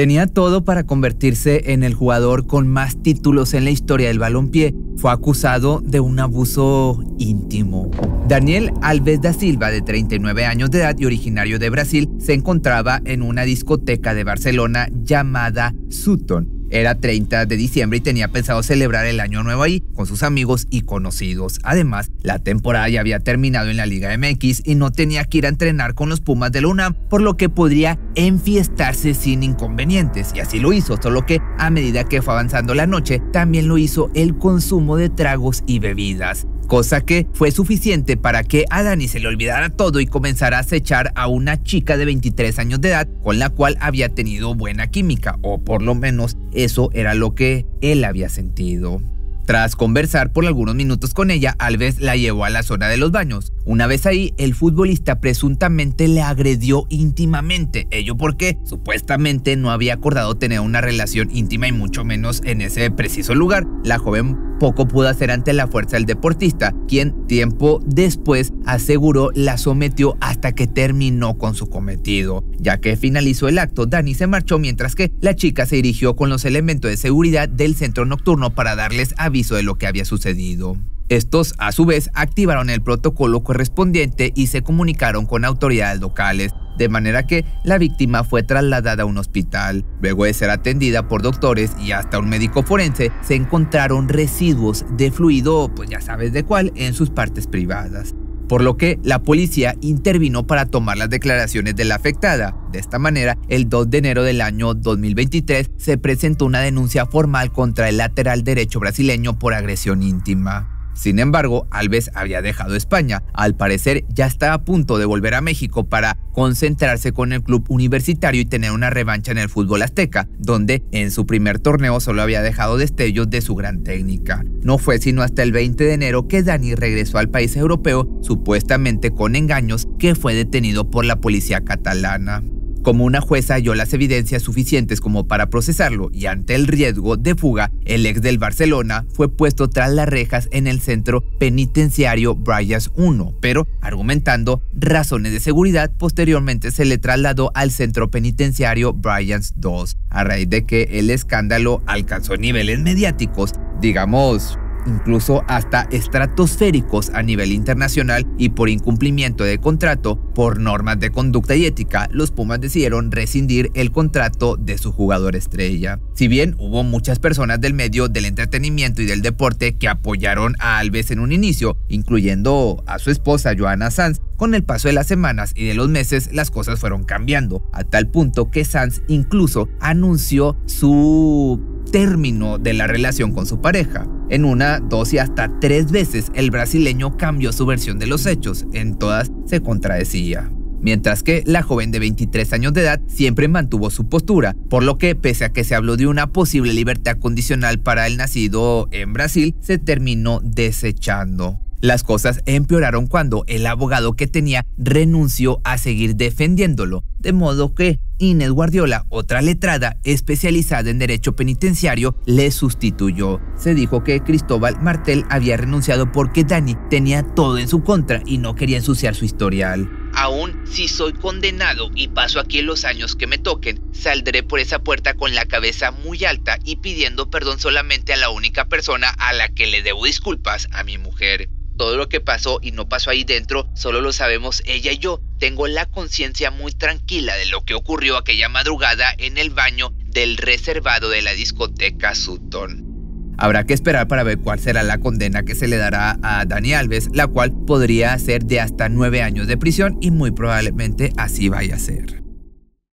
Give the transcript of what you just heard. Tenía todo para convertirse en el jugador con más títulos en la historia del balompié. Fue acusado de un abuso íntimo. Daniel Alves da Silva, de 39 años de edad y originario de Brasil, se encontraba en una discoteca de Barcelona llamada Sutton. Era 30 de diciembre y tenía pensado celebrar el año nuevo ahí con sus amigos y conocidos. Además, la temporada ya había terminado en la Liga MX y no tenía que ir a entrenar con los Pumas de la UNAM, por lo que podría enfiestarse sin inconvenientes. Y así lo hizo, solo que a medida que fue avanzando la noche, también lo hizo el consumo de tragos y bebidas, cosa que fue suficiente para que a Dani se le olvidara todo y comenzara a acechar a una chica de 23 años de edad con la cual había tenido buena química, o por lo menos eso era lo que él había sentido. Tras conversar por algunos minutos con ella, Alves la llevó a la zona de los baños. Una vez ahí, el futbolista presuntamente le agredió íntimamente, ello porque supuestamente no había acordado tener una relación íntima y mucho menos en ese preciso lugar. La joven poco pudo hacer ante la fuerza del deportista, quien tiempo después aseguró la sometió hasta que terminó con su cometido. Ya que finalizó el acto, Dani se marchó mientras que la chica se dirigió con los elementos de seguridad del centro nocturno para darles aviso de lo que había sucedido. Estos, a su vez, activaron el protocolo correspondiente y se comunicaron con autoridades locales, de manera que la víctima fue trasladada a un hospital. Luego de ser atendida por doctores y hasta un médico forense, se encontraron residuos de fluido, pues ya sabes de cuál, en sus partes privadas, por lo que la policía intervino para tomar las declaraciones de la afectada. De esta manera, el 2 de enero del año 2023 se presentó una denuncia formal contra el lateral derecho brasileño por agresión íntima. Sin embargo, Alves había dejado España. Al parecer, ya estaba a punto de volver a México para concentrarse con el club universitario y tener una revancha en el fútbol azteca, donde en su primer torneo solo había dejado destellos de su gran técnica. No fue sino hasta el 20 de enero que Dani regresó al país europeo, supuestamente con engaños, que fue detenido por la policía catalana. Como una jueza halló las evidencias suficientes como para procesarlo y ante el riesgo de fuga, el ex del Barcelona fue puesto tras las rejas en el centro penitenciario Brians 1, pero argumentando razones de seguridad, posteriormente se le trasladó al centro penitenciario Brians 2, a raíz de que el escándalo alcanzó niveles mediáticos, digamos, incluso hasta estratosféricos a nivel internacional, y por incumplimiento de contrato, por normas de conducta y ética, los Pumas decidieron rescindir el contrato de su jugador estrella. Si bien hubo muchas personas del medio del entretenimiento y del deporte que apoyaron a Alves en un inicio, incluyendo a su esposa Joana Sanz, con el paso de las semanas y de los meses las cosas fueron cambiando, a tal punto que Sanz incluso anunció su término de la relación con su pareja. En una, dos y hasta tres veces el brasileño cambió su versión de los hechos, en todas se contradecía. Mientras que la joven de 23 años de edad siempre mantuvo su postura, por lo que pese a que se habló de una posible libertad condicional para el nacido en Brasil, se terminó desechando. Las cosas empeoraron cuando el abogado que tenía renunció a seguir defendiéndolo, de modo que Inés Guardiola, otra letrada especializada en derecho penitenciario, le sustituyó. Se dijo que Cristóbal Martel había renunciado porque Dani tenía todo en su contra y no quería ensuciar su historial. Aún si soy condenado y paso aquí los años que me toquen, saldré por esa puerta con la cabeza muy alta y pidiendo perdón solamente a la única persona a la que le debo disculpas, a mi mujer. Todo lo que pasó y no pasó ahí dentro, solo lo sabemos ella y yo. Tengo la conciencia muy tranquila de lo que ocurrió aquella madrugada en el baño del reservado de la discoteca Sutton. Habrá que esperar para ver cuál será la condena que se le dará a Dani Alves, la cual podría ser de hasta 9 años de prisión y muy probablemente así vaya a ser.